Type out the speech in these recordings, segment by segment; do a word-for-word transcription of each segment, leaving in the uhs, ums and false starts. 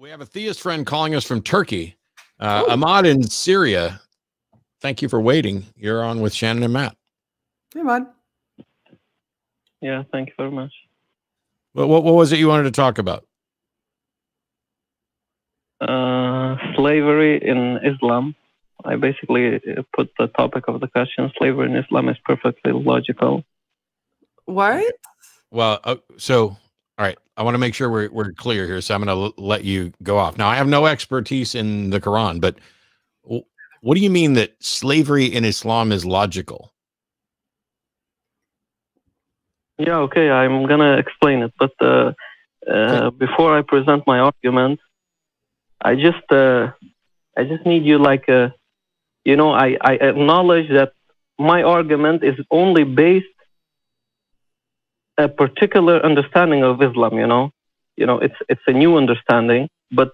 We have a theist friend calling us from Turkey. Uh, Ahmad in Syria. Thank you for waiting. You're on with Shannon and Matt. Hey, Ahmad. Yeah, thank you very much. Well, what, what was it you wanted to talk about? Uh, slavery in Islam. I basically put the topic of the question, slavery in Islam is perfectly logical. What? Well, uh, so... All right, I want to make sure we're, we're clear here, so I'm going to let you go off. Now, I have no expertise in the Quran, but what do you mean that slavery in Islam is logical? Yeah, okay, I'm going to explain it. But uh, uh, okay. Before I present my argument, I just uh, I just need you like, a, you know, I, I acknowledge that my argument is only based a particular understanding of Islam, you know, you know, it's it's a new understanding, but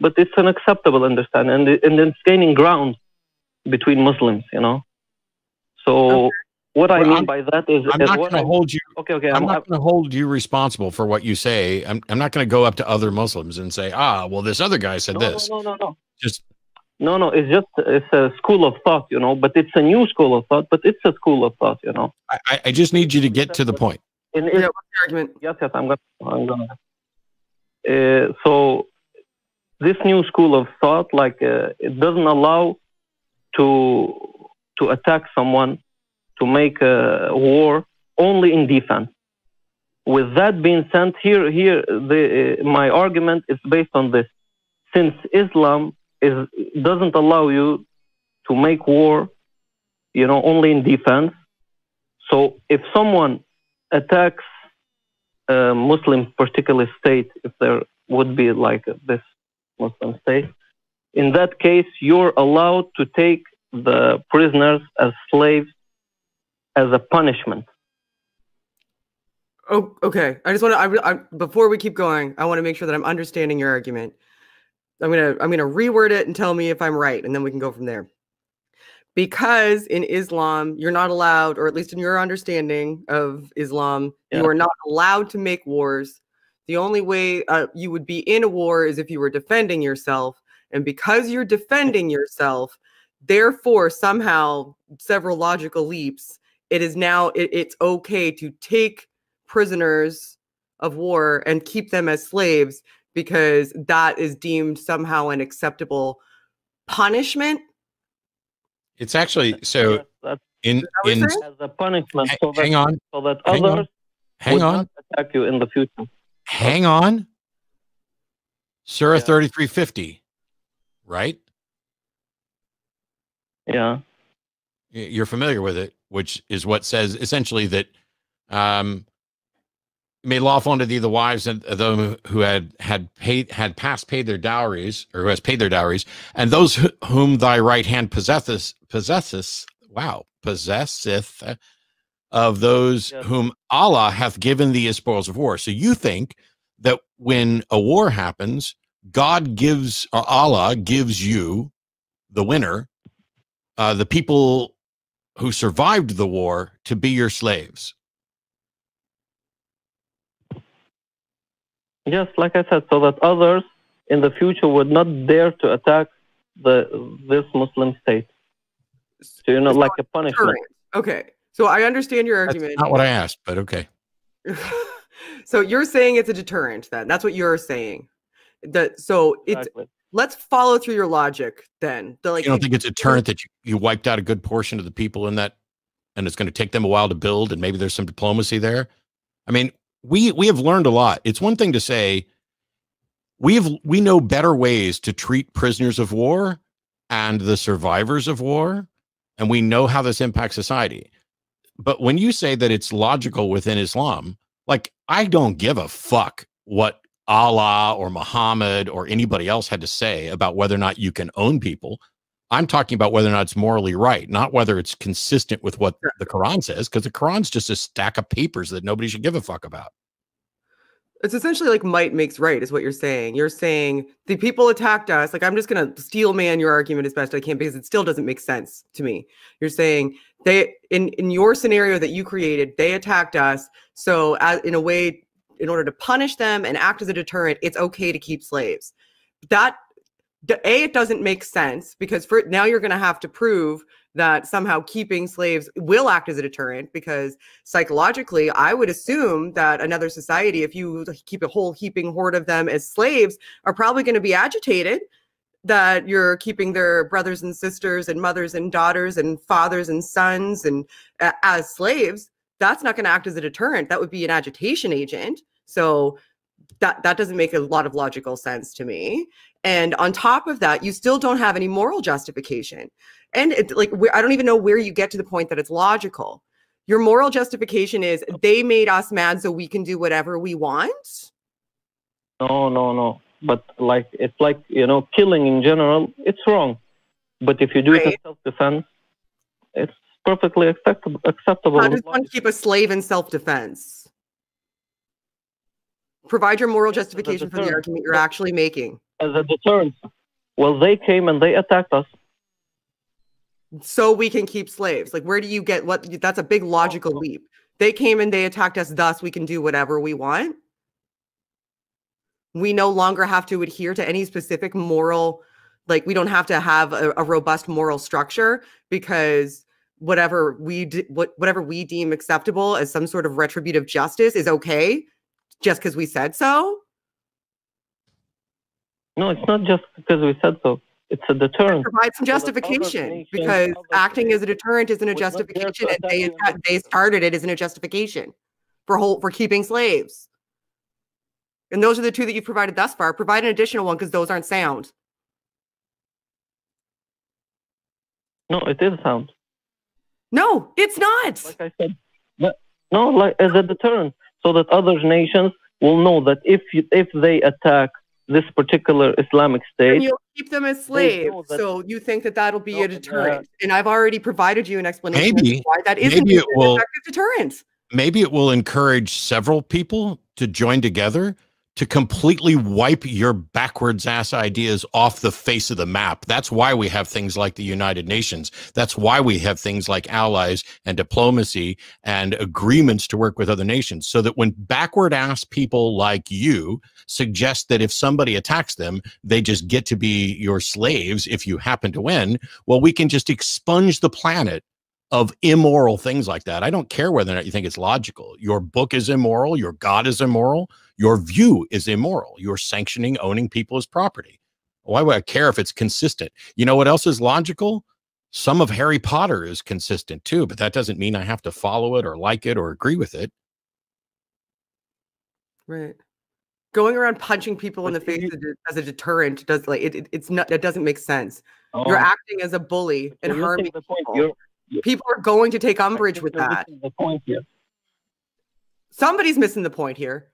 but it's an acceptable understanding, and, and it's gaining ground between Muslims, you know. So okay. what well, I mean I'm, by that is, I'm is not going to hold you. Okay, okay. I'm, I'm not going to hold you responsible for what you say. I'm I'm not going to go up to other Muslims and say, ah, well, this other guy said no, this. No, no, no, no. Just no, no. It's just it's a school of thought, you know. But it's a new school of thought. But it's a school of thought, you know. I I just need you to get to the point. In, in, yeah, what's your argument? Yes, yes, I'm gonna. I'm gonna. Uh, so, this new school of thought, like, uh, it doesn't allow to to attack someone, to make a war only in defense. With that being said, here, here, the uh, my argument is based on this. Since Islam is doesn't allow you to make war, you know, only in defense. So, if someone attacks a Muslim particular state, if there would be like this Muslim state, in that case, you're allowed to take the prisoners as slaves as a punishment. Oh, okay. I just want to, I, I, before we keep going, I want to make sure that I'm understanding your argument. I'm going to, I'm going to reword it and tell me if I'm right, and then we can go from there. Because in Islam, you're not allowed, or at least in your understanding of Islam, yeah. you are not allowed to make wars. The only way uh, you would be in a war is if you were defending yourself. And because you're defending yourself, therefore, somehow, several logical leaps, it is now, it, it's okay to take prisoners of war and keep them as slaves because that is deemed somehow an acceptable punishment. It's actually so that's, in in as a punishment so that, hang on, so that hang others on, would on. Not attack you in the future. Hang on. Surah yeah. thirty-three fifty, right? Yeah. You're familiar with it, which is what says essentially that um made lawful unto thee the wives and them who had had paid had past paid their dowries, or who has paid their dowries, and those whom thy right hand possesseth possesseth wow possesseth of those yes. whom Allah hath given thee as spoils of war. So you think that when a war happens, God gives, or Allah gives you, the winner, uh, the people who survived the war, to be your slaves. Yes, like I said, so that others in the future would not dare to attack the this Muslim state. So you know, like a punishment. Okay, so I understand your argument. That's not what I asked, but okay. So you're saying it's a deterrent, then? That's what you're saying. That so it's. Exactly. Let's follow through your logic, then. The, like, you don't think it's a deterrent that you, you wiped out a good portion of the people in that, and it's going to take them a while to build, and maybe there's some diplomacy there. I mean. We we have learned a lot. It's one thing to say we've we know better ways to treat prisoners of war and the survivors of war, and we know how this impacts society. But when you say that it's logical within Islam, like, I don't give a fuck what Allah or Muhammad or anybody else had to say about whether or not you can own people. I'm talking about whether or not it's morally right, not whether it's consistent with what the Quran says, because the Quran's just a stack of papers that nobody should give a fuck about. It's essentially like might makes right is what you're saying. You're saying the people attacked us. Like, I'm just going to steel man your argument as best I can because it still doesn't make sense to me. You're saying they in, in your scenario that you created, they attacked us. So as, in a way, in order to punish them and act as a deterrent, it's okay to keep slaves. That, A, it doesn't make sense, because for, now you're going to have to prove that somehow keeping slaves will act as a deterrent, because psychologically, I would assume that another society, if you keep a whole heaping horde of them as slaves, are probably going to be agitated that you're keeping their brothers and sisters and mothers and daughters and fathers and sons and uh, as slaves. That's not going to act as a deterrent. That would be an agitation agent. So that, that doesn't make a lot of logical sense to me. And on top of that, you still don't have any moral justification. And it, like, I don't even know where you get to the point that it's logical. Your moral justification is they made us mad so we can do whatever we want. No, no, no. But like, it's like, you know, killing in general, it's wrong. But if you do right. it in self-defense, it's perfectly acceptable. acceptable. How does one keep a slave in self-defense? Provide your moral justification for the argument you're actually making. As a deterrent. Well, they came and they attacked us. So we can keep slaves. Like, where do you get what? That's a big logical oh, leap. They came and they attacked us, thus we can do whatever we want. We no longer have to adhere to any specific moral, like we don't have to have a, a robust moral structure, because whatever we de what, whatever we deem acceptable as some sort of retributive justice is okay, just because we said so. No, it's not just because we said so. It's a deterrent. Provide some justification, because acting as a deterrent isn't a justification, and they, they started it isn't a justification for whole for keeping slaves. And those are the two that you've provided thus far. Provide an additional one, because those aren't sound. No, it is sound. No, it's not. Like I said, but no, like as a deterrent, so that other nations will know that if you, if they attack this particular Islamic state, and you'll keep them as slaves. So you think that that'll be no, a deterrent? Uh, and I've already provided you an explanation maybe, why that isn't maybe it an will, effective deterrent. Maybe it will encourage several people to join together to completely wipe your backwards ass ideas off the face of the map. That's why we have things like the United Nations. That's why we have things like allies and diplomacy and agreements to work with other nations, so that when backward ass people like you suggest that if somebody attacks them, they just get to be your slaves if you happen to win, well, we can just expunge the planet of immoral things like that. I don't care whether or not you think it's logical. Your book is immoral. Your God is immoral. Your view is immoral. You're sanctioning owning people as property. Why would I care if it's consistent? You know what else is logical? Some of Harry Potter is consistent too, but that doesn't mean I have to follow it or like it or agree with it. Right. Going around punching people in the face as a deterrent does like it, it it's not that it doesn't make sense. Oh. You're acting as a bully and so harming the point. People. You're People are going to take umbrage with that. The point here. Somebody's missing the point here.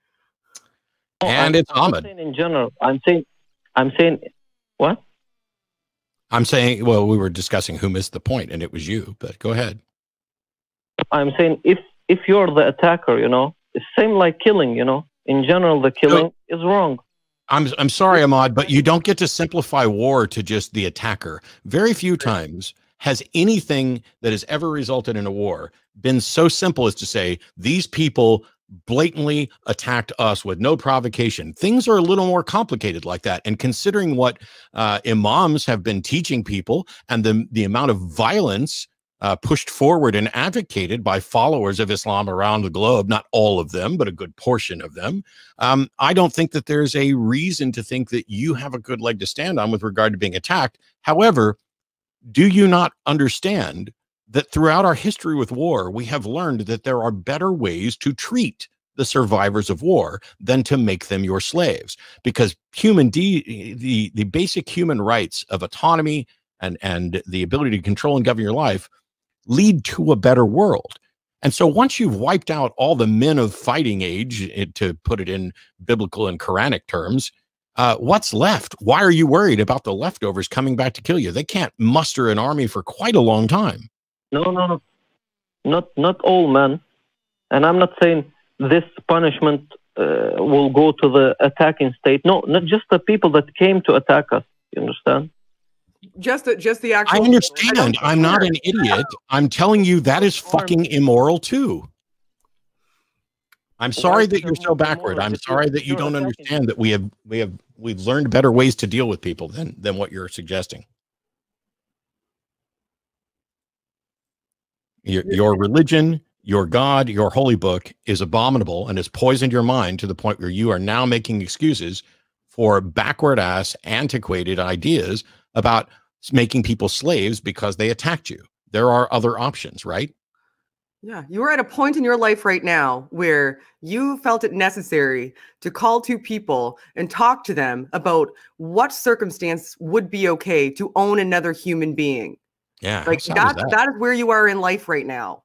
Oh, and I'm, it's Ahmad. In general, I'm saying, I'm saying, what? I'm saying, well, we were discussing who missed the point, and it was you. But go ahead. I'm saying, if if you're the attacker, you know, it's same like killing. You know, in general, the killing no. is wrong. I'm I'm sorry, Ahmad, but you don't get to simplify war to just the attacker. Very few times has anything that has ever resulted in a war been so simple as to say, these people blatantly attacked us with no provocation. Things are a little more complicated like that. And considering what uh, imams have been teaching people and the, the amount of violence uh, pushed forward and advocated by followers of Islam around the globe, not all of them, but a good portion of them, um, I don't think that there's a reason to think that you have a good leg to stand on with regard to being attacked. However, do you not understand that throughout our history with war, we have learned that there are better ways to treat the survivors of war than to make them your slaves? Because human de the, the basic human rights of autonomy and, and the ability to control and govern your life lead to a better world. And so once you've wiped out all the men of fighting age, it, to put it in biblical and Quranic terms, Uh, what's left? Why are you worried about the leftovers coming back to kill you? They can't muster an army for quite a long time. No, no, no. Not, not all men. And I'm not saying this punishment uh, will go to the attacking state. No, not just the people that came to attack us. You understand? Just the, just the actual... I understand. I'm not an idiot. I'm telling you that is fucking immoral too. I'm sorry that you're so backward. I'm sorry that you don't understand that we have we have we've learned better ways to deal with people than than what you're suggesting. Your, your religion, your God, your holy book is abominable and has poisoned your mind to the point where you are now making excuses for backward ass, antiquated ideas about making people slaves because they attacked you. There are other options, right? Yeah, you are at a point in your life right now where you felt it necessary to call two people and talk to them about what circumstance would be okay to own another human being. Yeah, like that, that. That is where you are in life right now.